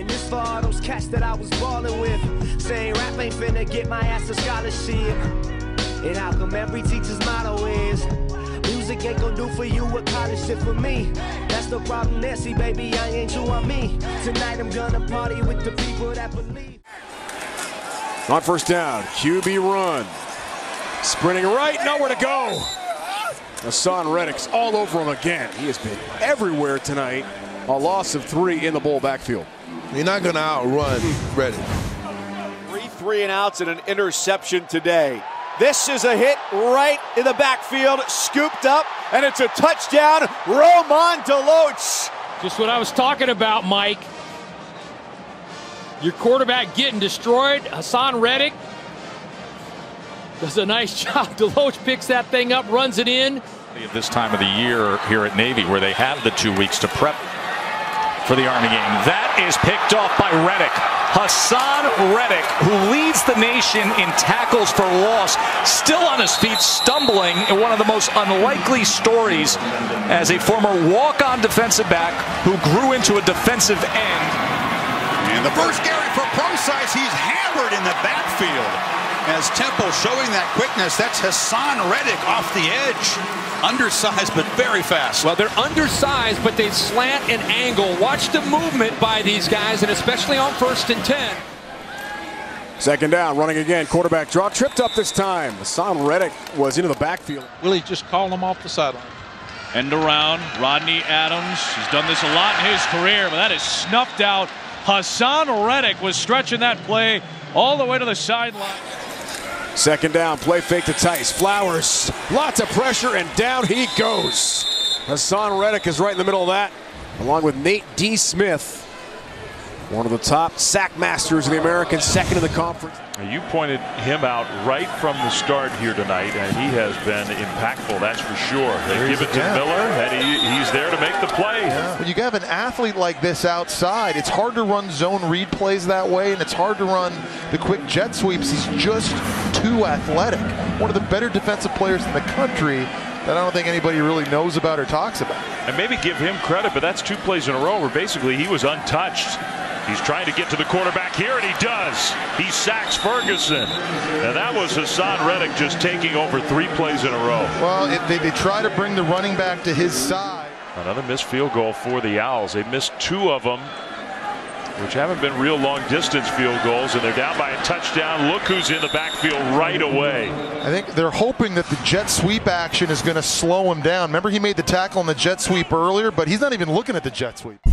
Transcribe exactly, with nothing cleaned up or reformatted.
And this for all those cats that I was ballin' with, saying rap ain't finna get my ass a scholarship. And how come every teacher's motto is, music ain't gon' do for you what college did for me? That's the problem there, see baby, I ain't you, I'm me. Tonight I'm gonna party with the people that believe. On first down, Q B run. Sprinting right, nowhere to go. Haason Reddick's all over him again. He has been everywhere tonight. A loss of three in the bowl backfield. You're not going to outrun Reddick. Three three and outs and an interception today. This is a hit right in the backfield, scooped up, and it's a touchdown. Roman Deloatch. Just what I was talking about, Mike. Your quarterback getting destroyed. Haason Reddick does a nice job. Deloatch picks that thing up, runs it in. At this time of the year here at Navy, where they have the two weeks to prep for the Army game. That is picked off by Reddick. Haason Reddick, who leads the nation in tackles for loss, still on his feet, stumbling in one of the most unlikely stories as a former walk-on defensive back who grew into a defensive end. And the first carry for ProSize, he's hammered in the backfield. As Temple showing that quickness, that's Haason Reddick off the edge. Undersized, but very fast. Well, they're undersized, but they slant and angle. Watch the movement by these guys, and especially on first and ten. Second down, running again. Quarterback draw, tripped up this time. Haason Reddick was into the backfield. Willie just called him off the sideline. End around, Rodney Adams. He's done this a lot in his career, but that is snuffed out. Haason Reddick was stretching that play all the way to the sideline. Second down, play fake to Tice. Flowers, lots of pressure, and down he goes. Haason Reddick is right in the middle of that, along with Nate D. Smith, one of the top sack masters in the American, second in the conference. You pointed him out right from the start here tonight, and he has been impactful, that's for sure. They There's give it to yeah. Miller, and he, he's there to make the play. Yeah. When you have an athlete like this outside, it's hard to run zone read plays that way, and it's hard to run the quick jet sweeps. He's just too athletic. One of the better defensive players in the country that I don't think anybody really knows about or talks about. And maybe give him credit, but that's two plays in a row where basically he was untouched. He's trying to get to the quarterback here, and he does. He sacks Ferguson. And that was Haason Reddick just taking over three plays in a row. Well, it, they, they try to bring the running back to his side. Another missed field goal for the Owls. They missed two of them, which haven't been real long-distance field goals, and they're down by a touchdown. Look who's in the backfield right away. I think they're hoping that the jet sweep action is going to slow him down. Remember, he made the tackle on the jet sweep earlier, but he's not even looking at the jet sweep.